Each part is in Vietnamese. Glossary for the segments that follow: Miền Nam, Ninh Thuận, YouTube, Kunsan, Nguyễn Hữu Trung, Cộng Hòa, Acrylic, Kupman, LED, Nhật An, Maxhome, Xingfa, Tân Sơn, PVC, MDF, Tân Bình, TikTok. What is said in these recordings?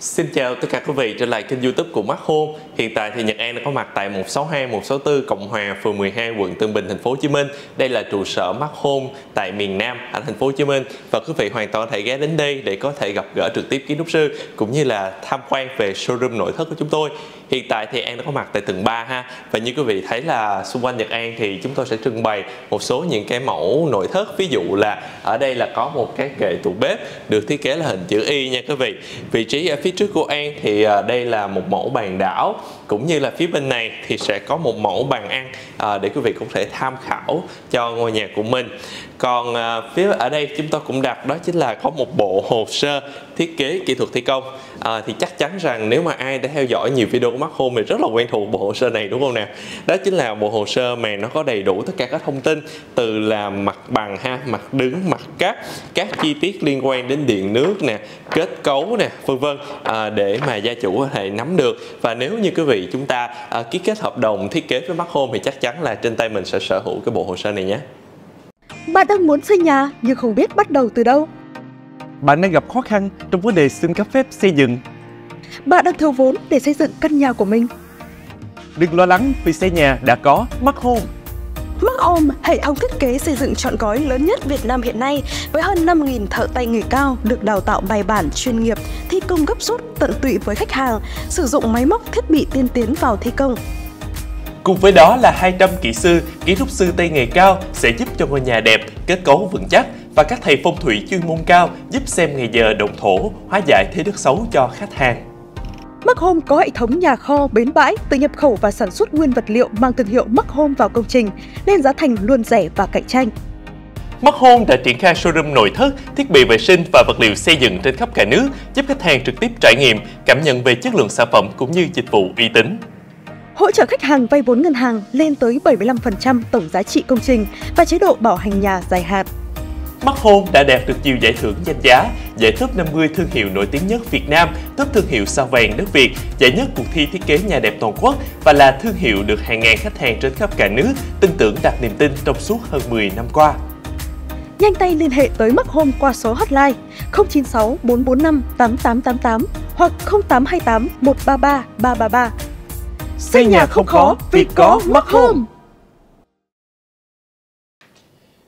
Xin chào tất cả quý vị trở lại kênh YouTube của Maxhome. Hiện tại thì Nhật An đã có mặt tại 162 164 Cộng Hòa, phường 12, quận Tân Bình, thành phố Hồ Chí Minh. Đây là trụ sở Maxhome tại miền Nam ở thành phố Hồ Chí Minh, và quý vị hoàn toàn có thể ghé đến đây để có thể gặp gỡ trực tiếp kiến trúc sư cũng như là tham quan về showroom nội thất của chúng tôi. Hiện tại thì An đã có mặt tại tầng 3 ha. Và như quý vị thấy là xung quanh Nhật An thì chúng tôi sẽ trưng bày một số những cái mẫu nội thất. Ví dụ là ở đây là có một cái kệ tủ bếp được thiết kế là hình chữ Y nha quý vị. Vị trí ở phía trước của An thì đây là một mẫu bàn đảo, cũng như là phía bên này thì sẽ có một mẫu bàn ăn để quý vị cũng thể tham khảo cho ngôi nhà của mình. Còn phía ở đây chúng tôi cũng đặt đó chính là có một bộ hồ sơ thiết kế kỹ thuật thi công. Thì chắc chắn rằng nếu mà ai đã theo dõi nhiều video của Maxhome thì rất là quen thuộc bộ hồ sơ này đúng không nè. Đó chính là bộ hồ sơ mà nó có đầy đủ tất cả các thông tin, từ là mặt bằng ha, mặt đứng, mặt cát, các chi tiết liên quan đến điện nước nè, kết cấu nè, vân vân, để mà gia chủ có thể nắm được. Và nếu như quý vị chúng ta ký kết hợp đồng thiết kế với Maxhome thì chắc chắn là trên tay mình sẽ sở hữu cái bộ hồ sơ này nhé. Bạn đang muốn xây nhà nhưng không biết bắt đầu từ đâu? Bạn đang gặp khó khăn trong vấn đề xin cấp phép xây dựng? Bạn đang thiếu vốn để xây dựng căn nhà của mình? Đừng lo lắng vì xây nhà đã có Maxhome. Maxhome, hệ thống thiết kế xây dựng trọn gói lớn nhất Việt Nam hiện nay, với hơn 5.000 thợ tay nghề cao được đào tạo bài bản chuyên nghiệp, thi công gấp rút tận tụy với khách hàng, sử dụng máy móc thiết bị tiên tiến vào thi công. Cùng với đó là 200 kỹ sư, kiến trúc sư tay nghề cao sẽ giúp cho ngôi nhà đẹp, kết cấu vững chắc, và các thầy phong thủy chuyên môn cao giúp xem ngày giờ động thổ, hóa giải thế đất xấu cho khách hàng. Maxhome có hệ thống nhà kho, bến bãi, tự nhập khẩu và sản xuất nguyên vật liệu mang thương hiệu Maxhome vào công trình, nên giá thành luôn rẻ và cạnh tranh. Maxhome đã triển khai showroom nội thất, thiết bị vệ sinh và vật liệu xây dựng trên khắp cả nước, giúp khách hàng trực tiếp trải nghiệm, cảm nhận về chất lượng sản phẩm cũng như dịch vụ uy tín. Hỗ trợ khách hàng vay vốn ngân hàng lên tới 75% tổng giá trị công trình và chế độ bảo hành nhà dài hạn. Maxhome đã đạt được nhiều giải thưởng danh giá, giải top 50 thương hiệu nổi tiếng nhất Việt Nam, top thương hiệu sao vàng đất Việt, giải nhất cuộc thi thiết kế nhà đẹp toàn quốc, và là thương hiệu được hàng ngàn khách hàng trên khắp cả nước tin tưởng đặt niềm tin trong suốt hơn 10 năm qua. Nhanh tay liên hệ tới Maxhome qua số hotline 096 445 8888 hoặc 0828 133 333. Xây nhà không khó vì có Maxhome.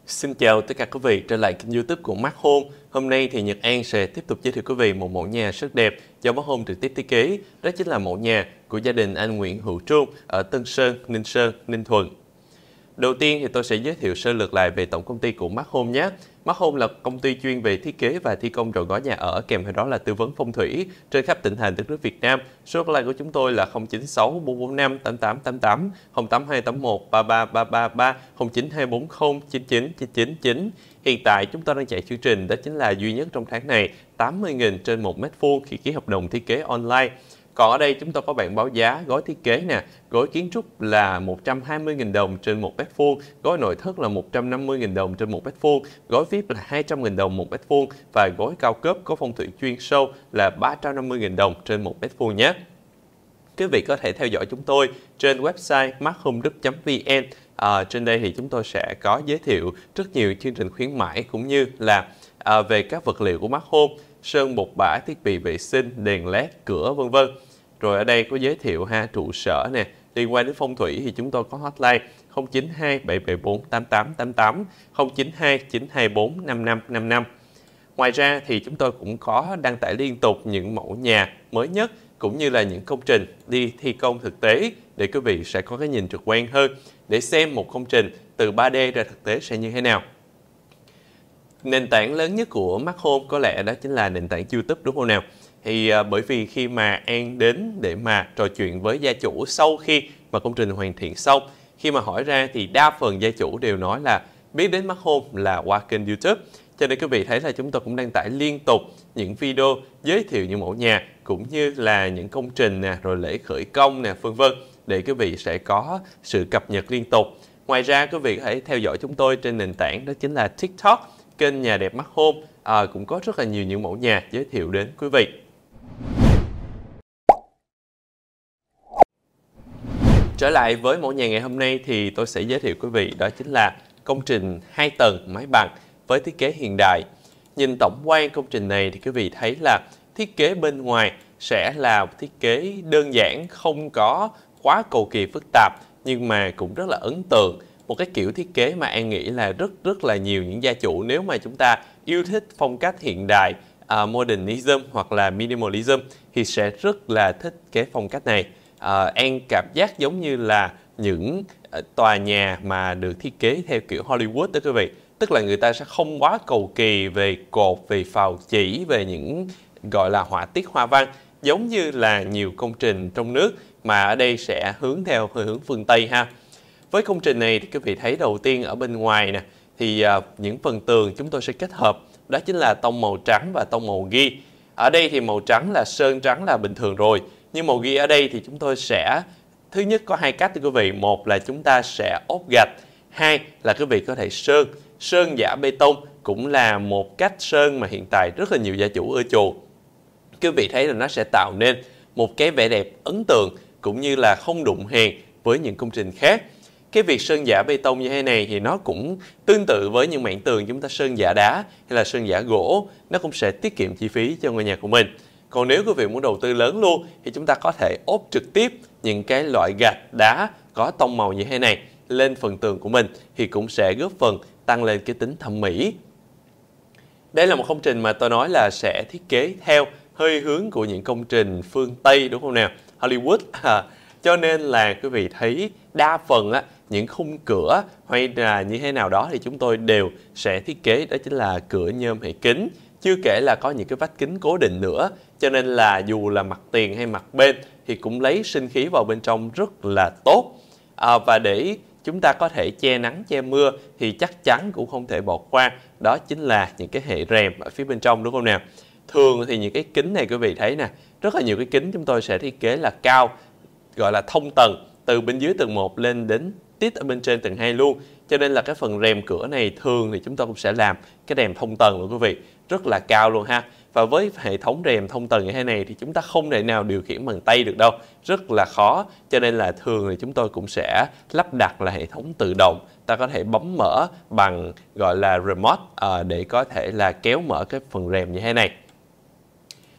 Xin chào tất cả quý vị trở lại kênh YouTube của Maxhome. Hôm nay thì Nhật An sẽ tiếp tục giới thiệu quý vị một mẫu nhà rất đẹp do Maxhome trực tiếp thiết kế. Đó chính là mẫu nhà của gia đình anh Nguyễn Hữu Trung ở Tân Sơn, Ninh Thuận. Đầu tiên thì tôi sẽ giới thiệu sơ lược lại về tổng công ty của Maxhome nhé. Maxhome là công ty chuyên về thiết kế và thi công trọn gói nhà ở, kèm theo đó là tư vấn phong thủy trên khắp tỉnh thành đất nước Việt Nam. Số hotline của chúng tôi là 096 445 8888, 08281 33333, 09240 99999. Hiện tại chúng tôi đang chạy chương trình đó chính là duy nhất trong tháng này 80.000 trên 1 mét vuông khi ký hợp đồng thiết kế online. Còn ở đây chúng tôi có bản báo giá, gói thiết kế nè, gói kiến trúc là 120.000 đồng trên 1 mét vuông, gói nội thất là 150.000 đồng trên 1 mét vuông, gói VIP là 200.000 đồng 1 mét vuông và gói cao cấp có phong thủy chuyên sâu là 350.000 đồng trên 1 mét vuông nhé. Quý vị có thể theo dõi chúng tôi trên website maxhome.vn. Trên đây thì chúng tôi sẽ có giới thiệu rất nhiều chương trình khuyến mãi cũng như là về các vật liệu của Maxhome, sơn bột bã, thiết bị vệ sinh, đèn LED, cửa vân vân. Rồi ở đây có giới thiệu ha trụ sở nè, liên quan đến phong thủy thì chúng tôi có hotline 0927748888, 0929245555. Ngoài ra thì chúng tôi cũng có đăng tải liên tục những mẫu nhà mới nhất cũng như là những công trình đi thi công thực tế để quý vị sẽ có cái nhìn trực quan hơn để xem một công trình từ 3D ra thực tế sẽ như thế nào. Nền tảng lớn nhất của Maxhome có lẽ đó chính là nền tảng YouTube đúng không nào? Thì bởi vì khi mà An đến để mà trò chuyện với gia chủ sau khi mà công trình hoàn thiện xong, khi mà hỏi ra thì đa phần gia chủ đều nói là biết đến Maxhome là qua kênh YouTube. Cho nên quý vị thấy là chúng tôi cũng đăng tải liên tục những video giới thiệu những mẫu nhà cũng như là những công trình nè, rồi lễ khởi công nè, vân vân, để quý vị sẽ có sự cập nhật liên tục. Ngoài ra quý vị hãy theo dõi chúng tôi trên nền tảng đó chính là TikTok, kênh Nhà Đẹp Maxhome cũng có rất là nhiều những mẫu nhà giới thiệu đến quý vị. Trở lại với mẫu nhà ngày hôm nay thì tôi sẽ giới thiệu quý vị đó chính là công trình 2 tầng mái bằng với thiết kế hiện đại. Nhìn tổng quan công trình này thì quý vị thấy là thiết kế bên ngoài sẽ là một thiết kế đơn giản, không có quá cầu kỳ phức tạp nhưng mà cũng rất là ấn tượng. Một cái kiểu thiết kế mà An nghĩ là rất là nhiều những gia chủ nếu mà chúng ta yêu thích phong cách hiện đại, modernism hoặc là minimalism thì sẽ rất là thích cái phong cách này. An cảm giác giống như là những tòa nhà mà được thiết kế theo kiểu Hollywood đó quý vị. Tức là người ta sẽ không quá cầu kỳ về cột, về phào chỉ, về những gọi là họa tiết hoa văn, giống như là nhiều công trình trong nước mà ở đây sẽ hướng theo hướng phương Tây ha. Với công trình này thì quý vị thấy đầu tiên ở bên ngoài nè, thì những phần tường chúng tôi sẽ kết hợp, đó chính là tông màu trắng và tông màu ghi. Ở đây thì màu trắng là sơn trắng là bình thường rồi, nhưng màu ghi ở đây thì chúng tôi sẽ, thứ nhất có hai cách thưa quý vị, một là chúng ta sẽ ốp gạch, hai là quý vị có thể sơn. Sơn giả bê tông cũng là một cách sơn mà hiện tại rất là nhiều gia chủ ưa chuộng. Quý vị thấy là nó sẽ tạo nên một cái vẻ đẹp ấn tượng cũng như là không đụng hèn với những công trình khác. Cái việc sơn giả bê tông như thế này thì nó cũng tương tự với những mảng tường chúng ta sơn giả đá hay là sơn giả gỗ, nó cũng sẽ tiết kiệm chi phí cho ngôi nhà của mình. Còn nếu quý vị muốn đầu tư lớn luôn thì chúng ta có thể ốp trực tiếp những cái loại gạch đá có tông màu như thế này lên phần tường của mình thì cũng sẽ góp phần tăng lên cái tính thẩm mỹ. Đây là một công trình mà tôi nói là sẽ thiết kế theo hơi hướng của những công trình phương Tây đúng không nào? Hollywood. Cho nên là quý vị thấy đa phần á, những khung cửa hay là như thế nào đó thì chúng tôi đều sẽ thiết kế đó chính là cửa nhôm hệ kính. Chưa kể là có những cái vách kính cố định nữa, cho nên là dù là mặt tiền hay mặt bên thì cũng lấy sinh khí vào bên trong rất là tốt. Và để chúng ta có thể che nắng, che mưa thì chắc chắn cũng không thể bỏ qua, đó chính là những cái hệ rèm ở phía bên trong đúng không nào? Thường thì những cái kính này quý vị thấy nè, rất là nhiều cái kính chúng tôi sẽ thiết kế là cao, gọi là thông tầng, từ bên dưới tầng 1 lên đến tít ở bên trên tầng 2 luôn. Cho nên là cái phần rèm cửa này thường thì chúng ta cũng sẽ làm cái rèm thông tầng luôn quý vị, rất là cao luôn ha. Và với hệ thống rèm thông tầng như thế này thì chúng ta không thể nào điều khiển bằng tay được đâu, rất là khó. Cho nên là thường thì chúng tôi cũng sẽ lắp đặt là hệ thống tự động, ta có thể bấm mở bằng gọi là remote để có thể là kéo mở cái phần rèm như thế này.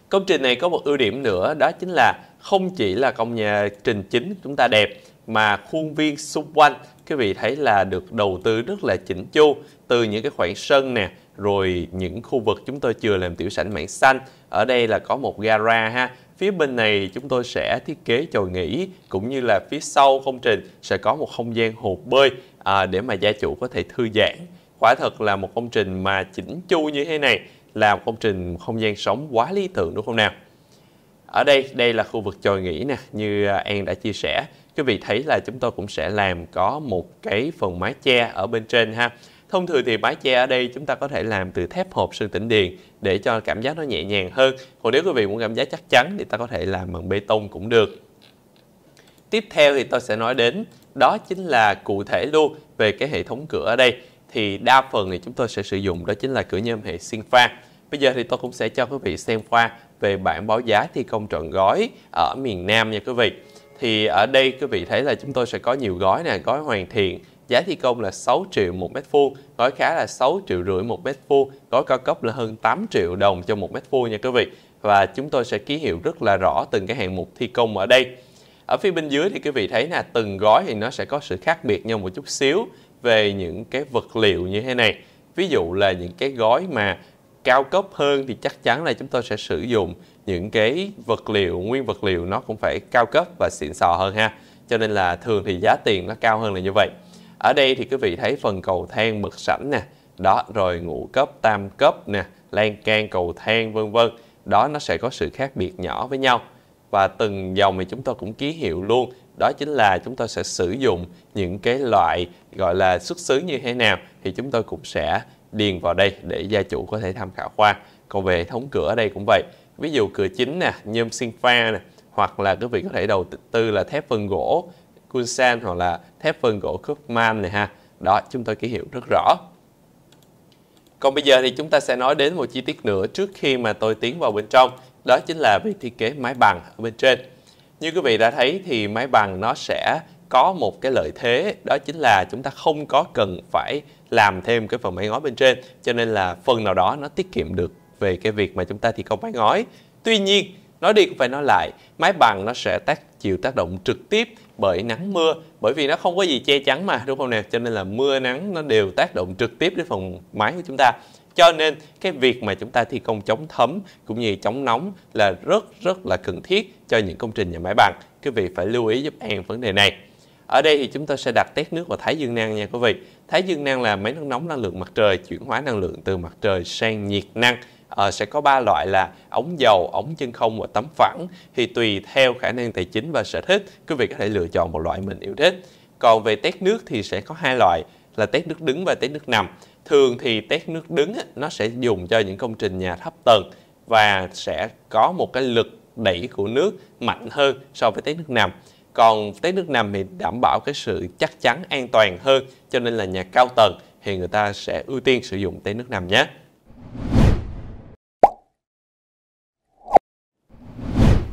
Công trình này có một ưu điểm nữa, đó chính là không chỉ là công trình chính chúng ta đẹp mà khuôn viên xung quanh quý vị thấy là được đầu tư rất là chỉnh chu, từ những cái khoảng sân nè, rồi những khu vực chúng tôi chưa làm tiểu sảnh mảng xanh. Ở đây là có một gara ha. Phía bên này chúng tôi sẽ thiết kế chòi nghỉ, cũng như là phía sau công trình sẽ có một không gian hồ bơi để mà gia chủ có thể thư giãn. Quả thật là một công trình mà chỉnh chu như thế này là một công trình không gian sống quá lý tưởng đúng không nào? Ở đây, đây là khu vực chòi nghỉ nè, như An đã chia sẻ. Quý vị thấy là chúng tôi cũng sẽ làm có một cái phần mái che ở bên trên ha. Thông thường thì mái che ở đây chúng ta có thể làm từ thép hộp sơn tĩnh điện để cho cảm giác nó nhẹ nhàng hơn. Còn nếu quý vị muốn cảm giác chắc chắn thì ta có thể làm bằng bê tông cũng được. Tiếp theo thì tôi sẽ nói đến, đó chính là cụ thể luôn về cái hệ thống cửa ở đây. Thì đa phần thì chúng tôi sẽ sử dụng đó chính là cửa nhôm hệ Xingfa. Bây giờ thì tôi cũng sẽ cho quý vị xem qua về bảng báo giá thi công trọn gói ở miền Nam nha quý vị. Thì ở đây quý vị thấy là chúng tôi sẽ có nhiều gói nè, gói hoàn thiện, giá thi công là 6 triệu 1 mét vuông, gói khá là 6 triệu rưỡi 1 mét vuông, gói cao cấp là hơn 8 triệu đồng cho 1 mét vuông nha quý vị. Và chúng tôi sẽ ký hiệu rất là rõ từng cái hạng mục thi công ở đây. Ở phía bên dưới thì quý vị thấy là từng gói thì nó sẽ có sự khác biệt nhau một chút xíu về những cái vật liệu như thế này. Ví dụ là những cái gói mà cao cấp hơn thì chắc chắn là chúng tôi sẽ sử dụng những cái vật liệu, nguyên vật liệu nó cũng phải cao cấp và xịn sò hơn ha. Cho nên là thường thì giá tiền nó cao hơn là như vậy. Ở đây thì quý vị thấy phần cầu thang bậc sảnh nè, đó rồi ngũ cấp, tam cấp nè, lan can, cầu thang vân vân. Đó nó sẽ có sự khác biệt nhỏ với nhau. Và từng dòng thì chúng tôi cũng ký hiệu luôn, đó chính là chúng tôi sẽ sử dụng những cái loại gọi là xuất xứ như thế nào thì chúng tôi cũng sẽ điền vào đây để gia chủ có thể tham khảo qua. Còn về hệ thống cửa ở đây cũng vậy. Ví dụ cửa chính nè, nhôm Xingfa nè, hoặc là quý vị có thể đầu tư là thép vân gỗ Kunsan hoặc là thép vân gỗ Kupman này ha. Đó, chúng tôi ký hiệu rất rõ. Còn bây giờ thì chúng ta sẽ nói đến một chi tiết nữa trước khi mà tôi tiến vào bên trong, đó chính là việc thiết kế mái bằng ở bên trên. Như quý vị đã thấy thì mái bằng nó sẽ có một cái lợi thế, đó chính là chúng ta không có cần phải làm thêm cái phần mái ngói bên trên, cho nên là phần nào đó nó tiết kiệm được về cái việc mà chúng ta thi công mái ngói. Tuy nhiên Nói đi cũng phải nói lại, mái bằng nó sẽ chịu tác động trực tiếp bởi nắng mưa, bởi vì nó không có gì che chắn mà, đúng không nè? Cho nên là mưa nắng nó đều tác động trực tiếp đến phần mái của chúng ta. Cho nên cái việc mà chúng ta thi công chống thấm cũng như chống nóng là rất là cần thiết cho những công trình nhà máy bằng. Quý vị phải lưu ý giúp An vấn đề này. Ở đây thì chúng ta sẽ đặt tét nước vào thái dương năng nha quý vị. Thái dương năng là máy nước nóng năng lượng mặt trời, chuyển hóa năng lượng từ mặt trời sang nhiệt năng. Sẽ có 3 loại là ống dầu, ống chân không và tấm phẳng. Thì tùy theo khả năng tài chính và sở thích, quý vị có thể lựa chọn một loại mình yêu thích. Còn về tét nước thì sẽ có 2 loại là tét nước đứng và tét nước nằm. Thường thì tét nước đứng nó sẽ dùng cho những công trình nhà thấp tầng và sẽ có một cái lực đẩy của nước mạnh hơn so với tét nước nằm. Còn tét nước nằm thì đảm bảo cái sự chắc chắn an toàn hơn, cho nên là nhà cao tầng thì người ta sẽ ưu tiên sử dụng tét nước nằm nhé.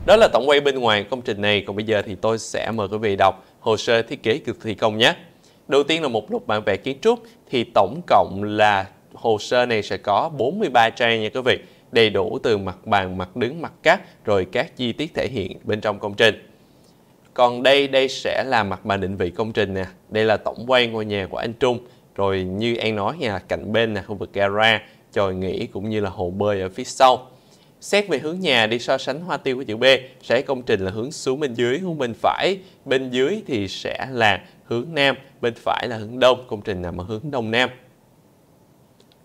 Đó là tổng quay bên ngoài công trình này, còn bây giờ thì tôi sẽ mời quý vị đọc hồ sơ thiết kế thi công nhé. Đầu tiên là mục lục bản vẽ kiến trúc, thì tổng cộng là hồ sơ này sẽ có 43 trang nha quý vị, đầy đủ từ mặt bàn, mặt đứng, mặt cắt, rồi các chi tiết thể hiện bên trong công trình. Còn đây sẽ là mặt bàn định vị công trình nè, đây là tổng quay ngôi nhà của anh Trung, rồi như An nói nha, cạnh bên là khu vực gara, chòi nghỉ cũng như là hồ bơi ở phía sau. Xét về hướng nhà đi so sánh hoa tiêu của chữ B, sẽ công trình là hướng xuống bên dưới, hướng bên phải, bên dưới thì sẽ là hướng nam, bên phải là hướng đông, công trình nằm ở hướng đông nam.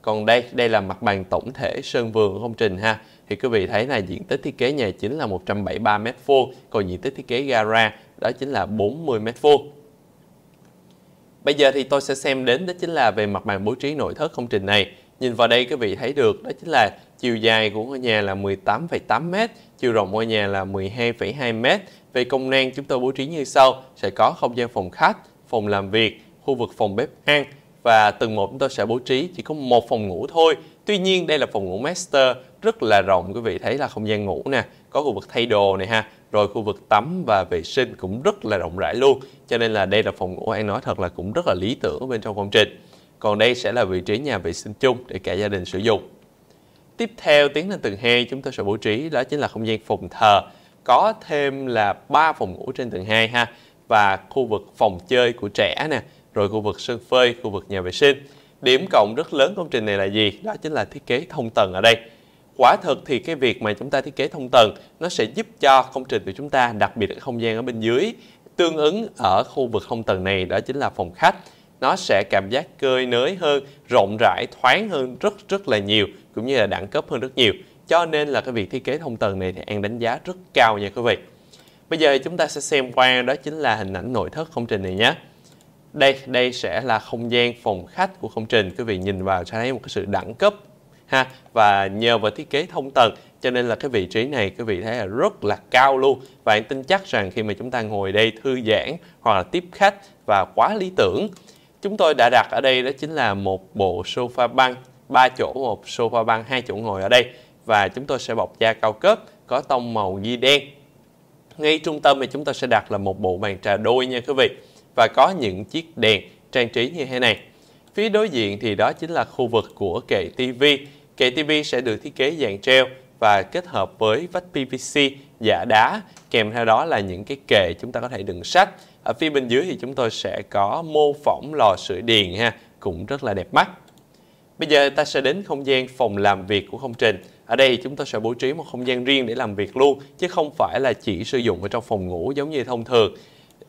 Còn đây là mặt bằng tổng thể sân vườn của công trình ha. Thì quý vị thấy là diện tích thiết kế nhà chính là 173 m², còn diện tích thiết kế gara đó chính là 40 m². Bây giờ thì tôi sẽ xem đến đó chính là về mặt bằng bố trí nội thất công trình này. Nhìn vào đây quý vị thấy được đó chính là chiều dài của ngôi nhà là 18,8 m, chiều rộng ngôi nhà là 12,2 m. Về công năng chúng tôi bố trí như sau, sẽ có không gian phòng khách, phòng làm việc, khu vực phòng bếp ăn và tầng 1 chúng tôi sẽ bố trí chỉ có một phòng ngủ thôi. Tuy nhiên đây là phòng ngủ master rất là rộng, quý vị thấy là không gian ngủ nè, có khu vực thay đồ này ha, rồi khu vực tắm và vệ sinh cũng rất là rộng rãi luôn. Cho nên là đây là phòng ngủ An nói thật là cũng rất là lý tưởng bên trong công trình. Còn đây sẽ là vị trí nhà vệ sinh chung để cả gia đình sử dụng. Tiếp theo tiến lên tầng 2 chúng tôi sẽ bố trí đó chính là không gian phòng thờ, có thêm là 3 phòng ngủ trên tầng 2 ha, và khu vực phòng chơi của trẻ nè, rồi khu vực sân phơi, khu vực nhà vệ sinh. Điểm cộng rất lớn công trình này là gì? Đó chính là thiết kế thông tầng ở đây. Quả thật thì cái việc mà chúng ta thiết kế thông tầng nó sẽ giúp cho công trình của chúng ta, đặc biệt là không gian ở bên dưới, tương ứng ở khu vực thông tầng này đó chính là phòng khách. Nó sẽ cảm giác cơi nới hơn, rộng rãi, thoáng hơn rất là nhiều, cũng như là đẳng cấp hơn rất nhiều. Cho nên là cái việc thiết kế thông tầng này thì An đánh giá rất cao nha quý vị. Bây giờ chúng ta sẽ xem qua đó chính là hình ảnh nội thất công trình này nhé. Đây sẽ là không gian phòng khách của công trình, quý vị nhìn vào sẽ thấy một cái sự đẳng cấp ha, và nhờ vào thiết kế thông tầng cho nên là cái vị trí này quý vị thấy là rất là cao luôn. Và An tin chắc rằng khi mà chúng ta ngồi đây thư giãn hoặc là tiếp khách và quá lý tưởng. Chúng tôi đã đặt ở đây đó chính là một bộ sofa băng 3 chỗ, một sofa băng 2 chỗ ngồi ở đây, và chúng tôi sẽ bọc da cao cấp có tông màu ghi đen. Ngay trung tâm thì chúng ta sẽ đặt là một bộ bàn trà đôi nha quý vị, và có những chiếc đèn trang trí như thế này. Phía đối diện thì đó chính là khu vực của kệ TV. Kệ TV sẽ được thiết kế dạng treo và kết hợp với vách PVC giả đá, kèm theo đó là những cái kệ chúng ta có thể đựng sách. Ở phía bên dưới thì chúng tôi sẽ có mô phỏng lò sưởi điện ha, cũng rất là đẹp mắt. Bây giờ ta sẽ đến không gian phòng làm việc của công trình. Ở đây chúng ta sẽ bố trí một không gian riêng để làm việc luôn, chứ không phải là chỉ sử dụng ở trong phòng ngủ giống như thông thường.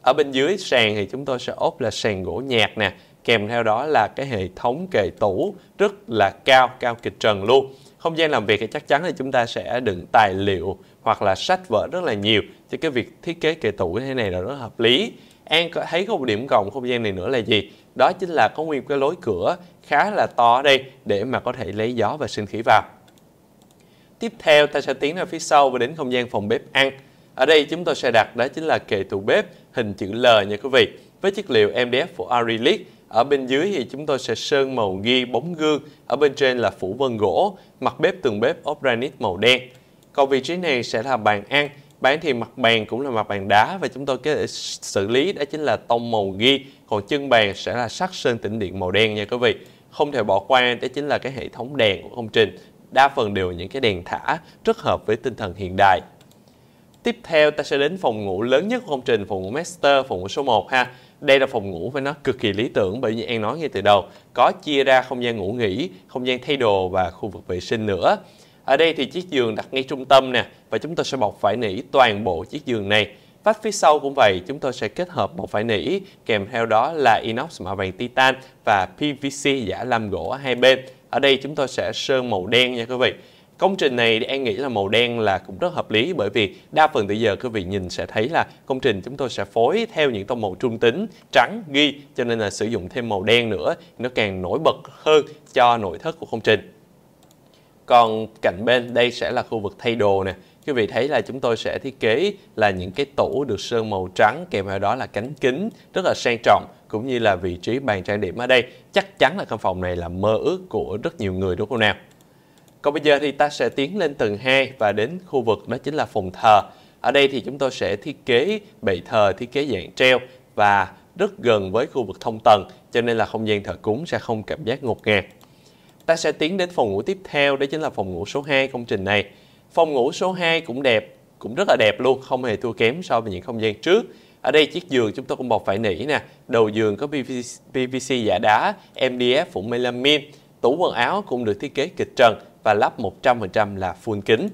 Ở bên dưới sàn thì chúng tôi sẽ ốp là sàn gỗ nhạt nè, kèm theo đó là cái hệ thống kệ tủ rất là cao kịch trần luôn. Không gian làm việc thì chắc chắn là chúng ta sẽ đựng tài liệu hoặc là sách vở rất là nhiều, chứ cái việc thiết kế kệ tủ như thế này là rất hợp lý. An thấy có một điểm cộng không gian này nữa là gì? Đó chính là có nguyên cái lối cửa khá là to ở đây để mà có thể lấy gió và sinh khí vào. Tiếp theo ta sẽ tiến ra phía sau và đến không gian phòng bếp ăn. Ở đây chúng tôi sẽ đặt đó chính là kệ tủ bếp hình chữ L nha quý vị, với chất liệu MDF của Acrylic. Ở bên dưới thì chúng tôi sẽ sơn màu ghi bóng gương, ở bên trên là phủ vân gỗ, mặt bếp tường bếp ốp granite màu đen. Còn vị trí này sẽ là bàn ăn, bàn thì mặt bàn cũng là mặt bàn đá và chúng tôi có thể xử lý đó chính là tông màu ghi, còn chân bàn sẽ là sắt sơn tĩnh điện màu đen nha quý vị. Không thể bỏ qua đó chính là cái hệ thống đèn của công trình, đa phần đều những cái đèn thả rất hợp với tinh thần hiện đại. Tiếp theo ta sẽ đến phòng ngủ lớn nhất của công trình, phòng ngủ master, phòng ngủ số 1 ha. Đây là phòng ngủ với nó cực kỳ lý tưởng bởi vì An nói ngay từ đầu, có chia ra không gian ngủ nghỉ, không gian thay đồ và khu vực vệ sinh nữa. Ở đây thì chiếc giường đặt ngay trung tâm nè và chúng tôi sẽ bọc vải nỉ toàn bộ chiếc giường này. Vách phía sau cũng vậy, chúng tôi sẽ kết hợp bọc vải nỉ kèm theo đó là inox mạ vàng titan và PVC giả làm gỗ ở hai bên. Ở đây chúng tôi sẽ sơn màu đen nha quý vị. Công trình này thì An nghĩ là màu đen là cũng rất hợp lý bởi vì đa phần từ giờ quý vị nhìn sẽ thấy là công trình chúng tôi sẽ phối theo những tông màu trung tính, trắng, ghi, cho nên là sử dụng thêm màu đen nữa nó càng nổi bật hơn cho nội thất của công trình. Còn cạnh bên đây sẽ là khu vực thay đồ nè. Quý vị thấy là chúng tôi sẽ thiết kế là những cái tủ được sơn màu trắng kèm theo đó là cánh kính rất là sang trọng, cũng như là vị trí bàn trang điểm ở đây. Chắc chắn là căn phòng này là mơ ước của rất nhiều người đúng không nào? Còn bây giờ thì ta sẽ tiến lên tầng 2 và đến khu vực đó chính là phòng thờ. Ở đây thì chúng tôi sẽ thiết kế bệ thờ thiết kế dạng treo và rất gần với khu vực thông tầng, cho nên là không gian thờ cúng sẽ không cảm giác ngột ngạt. Ta sẽ tiến đến phòng ngủ tiếp theo, đó chính là phòng ngủ số 2 công trình này. Phòng ngủ số 2 cũng đẹp, cũng rất là đẹp luôn, không hề thua kém so với những không gian trước. Ở đây chiếc giường chúng tôi cũng bọc vải nỉ nè, đầu giường có PVC giả đá, MDF phủ 15mm, tủ quần áo cũng được thiết kế kịch trần và lắp 100% là full kính.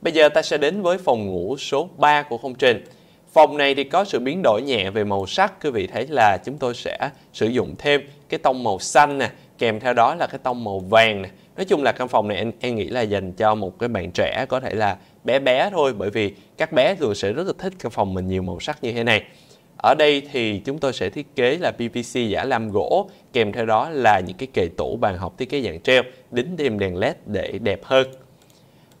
Bây giờ ta sẽ đến với phòng ngủ số 3 của công trình. Phòng này thì có sự biến đổi nhẹ về màu sắc, quý vị thấy là chúng tôi sẽ sử dụng thêm cái tông màu xanh nè, kèm theo đó là cái tông màu vàng nè. Nói chung là căn phòng này em nghĩ là dành cho một cái bạn trẻ, có thể là bé thôi, bởi vì các bé thường sẽ rất là thích căn phòng mình nhiều màu sắc như thế này. Ở đây thì chúng tôi sẽ thiết kế là PVC giả làm gỗ, kèm theo đó là những cái kệ tủ bàn học thiết kế dạng treo, đính thêm đèn LED để đẹp hơn.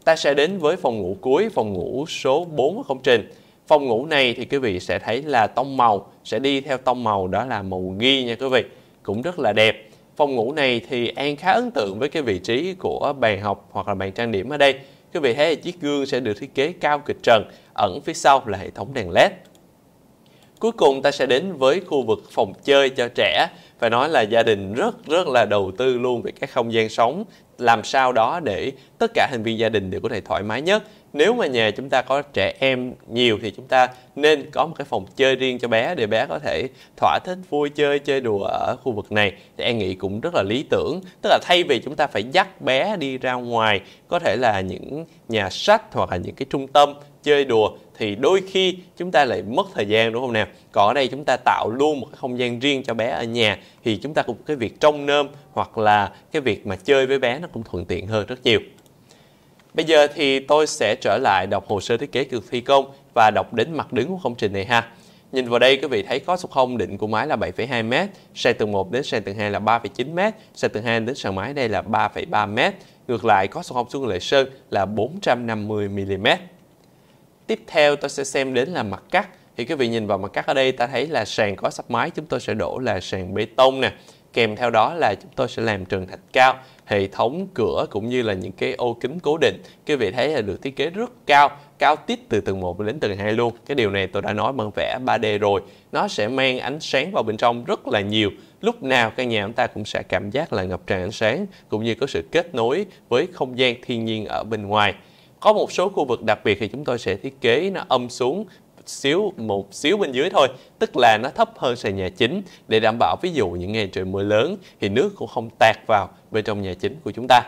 Ta sẽ đến với phòng ngủ cuối, phòng ngủ số 4 của công trình. Phòng ngủ này thì quý vị sẽ thấy là tông màu, sẽ đi theo tông màu đó là màu ghi nha quý vị, cũng rất là đẹp. Phòng ngủ này thì An khá ấn tượng với cái vị trí của bàn học hoặc là bàn trang điểm ở đây. Quý vị thấy là chiếc gương sẽ được thiết kế cao kịch trần, ẩn phía sau là hệ thống đèn LED. Cuối cùng ta sẽ đến với khu vực phòng chơi cho trẻ. Phải nói là gia đình rất là đầu tư luôn về các không gian sống, làm sao đó để tất cả thành viên gia đình đều có thể thoải mái nhất. Nếu mà nhà chúng ta có trẻ em nhiều thì chúng ta nên có một cái phòng chơi riêng cho bé để bé có thể thỏa thích vui chơi, chơi đùa ở khu vực này. Thì An nghĩ cũng rất là lý tưởng. Tức là thay vì chúng ta phải dắt bé đi ra ngoài, có thể là những nhà sách hoặc là những cái trung tâm chơi đùa, thì đôi khi chúng ta lại mất thời gian đúng không nào? Còn ở đây chúng ta tạo luôn một cái không gian riêng cho bé ở nhà thì chúng ta cũng cái việc trông nom hoặc là cái việc mà chơi với bé nó cũng thuận tiện hơn rất nhiều. Bây giờ thì tôi sẽ trở lại đọc hồ sơ thiết kế được thi công và đọc đến mặt đứng của công trình này ha. Nhìn vào đây quý vị thấy có sục không định của mái là 7,2m, sàn tầng 1 đến sàn tầng 2 là 3,9m, sàn tầng 2 đến sàn mái đây là 3,3m. Ngược lại có sục không xuống lệ sơn là 450mm. Tiếp theo tôi sẽ xem đến là mặt cắt. Thì quý vị nhìn vào mặt cắt ở đây ta thấy là sàn có sắp mái chúng tôi sẽ đổ là sàn bê tông nè. Kèm theo đó là chúng tôi sẽ làm trần thạch cao, hệ thống cửa cũng như là những cái ô kính cố định. Quý vị thấy là được thiết kế rất cao, cao tít từ tầng 1 đến tầng 2 luôn. Cái điều này tôi đã nói bằng vẽ 3D rồi. Nó sẽ mang ánh sáng vào bên trong rất là nhiều. Lúc nào căn nhà chúng ta cũng sẽ cảm giác là ngập tràn ánh sáng, cũng như có sự kết nối với không gian thiên nhiên ở bên ngoài. Có một số khu vực đặc biệt thì chúng tôi sẽ thiết kế nó âm xuống một xíu bên dưới thôi, tức là nó thấp hơn sàn nhà chính để đảm bảo ví dụ những ngày trời mưa lớn thì nước cũng không tạt vào bên trong nhà chính của chúng ta.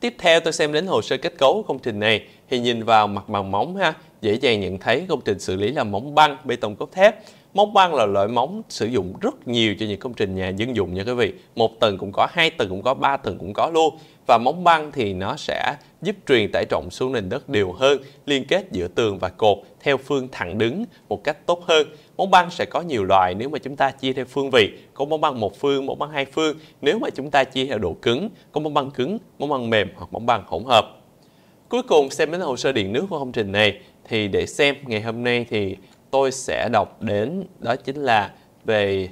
Tiếp theo tôi xem đến hồ sơ kết cấu công trình này thì nhìn vào mặt bằng móng ha, dễ dàng nhận thấy công trình xử lý là móng băng, bê tông cốt thép. Móng băng là loại móng sử dụng rất nhiều cho những công trình nhà dân dụng nha quý vị. Một tầng cũng có, hai tầng cũng có, ba tầng cũng có luôn. Và móng băng thì nó sẽ giúp truyền tải trọng xuống nền đất đều hơn, liên kết giữa tường và cột theo phương thẳng đứng một cách tốt hơn. Móng băng sẽ có nhiều loại nếu mà chúng ta chia theo phương vị, có móng băng một phương, móng băng hai phương. Nếu mà chúng ta chia theo độ cứng, có móng băng cứng, móng băng mềm hoặc móng băng hỗn hợp. Cuối cùng xem đến hồ sơ điện nước của công trình này thì để xem ngày hôm nay thì tôi sẽ đọc đến đó chính là về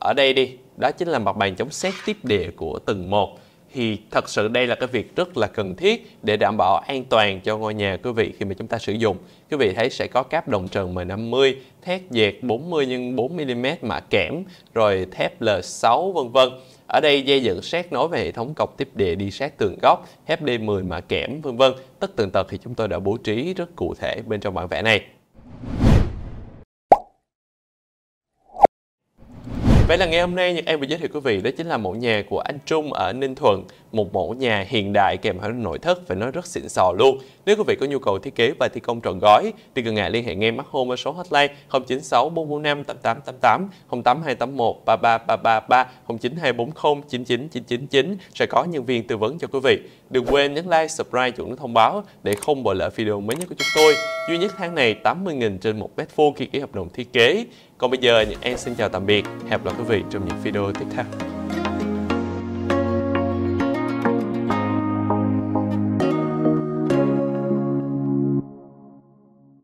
ở đây đi, đó chính là mặt bàn chống sét tiếp địa của tầng 1. Thì thật sự đây là cái việc rất là cần thiết để đảm bảo an toàn cho ngôi nhà quý vị khi mà chúng ta sử dụng. Quý vị thấy sẽ có cáp đồng trần M50, thép dệt 40 x 4mm mạ kẽm, rồi thép L6 vân vân. Ở đây dây dẫn sát nối về hệ thống cọc tiếp địa đi sát tường góc, HD10 mạ kẽm vân vân. Tất tần tật thì chúng tôi đã bố trí rất cụ thể bên trong bản vẽ này. Vậy là ngày hôm nay Nhật An vừa giới thiệu quý vị đó chính là mẫu nhà của anh Trung ở Ninh Thuận, một mẫu nhà hiện đại kèm theo nội thất phải nói rất xịn sò luôn. Nếu quý vị có nhu cầu thiết kế và thi công trọn gói thì đừng ngại liên hệ ngay Maxhome ở số hotline 0964458888, 08281333333, 09240 99999 sẽ có nhân viên tư vấn cho quý vị. Đừng quên nhấn like, subscribe chuông thông báo để không bỏ lỡ video mới nhất của chúng tôi. Duy nhất tháng này 80.000 trên 1 mét vuông khi ký hợp đồng thiết kế. Còn bây giờ Nhật An xin chào tạm biệt. Hẹn gặp lại quý vị trong những video tiếp theo.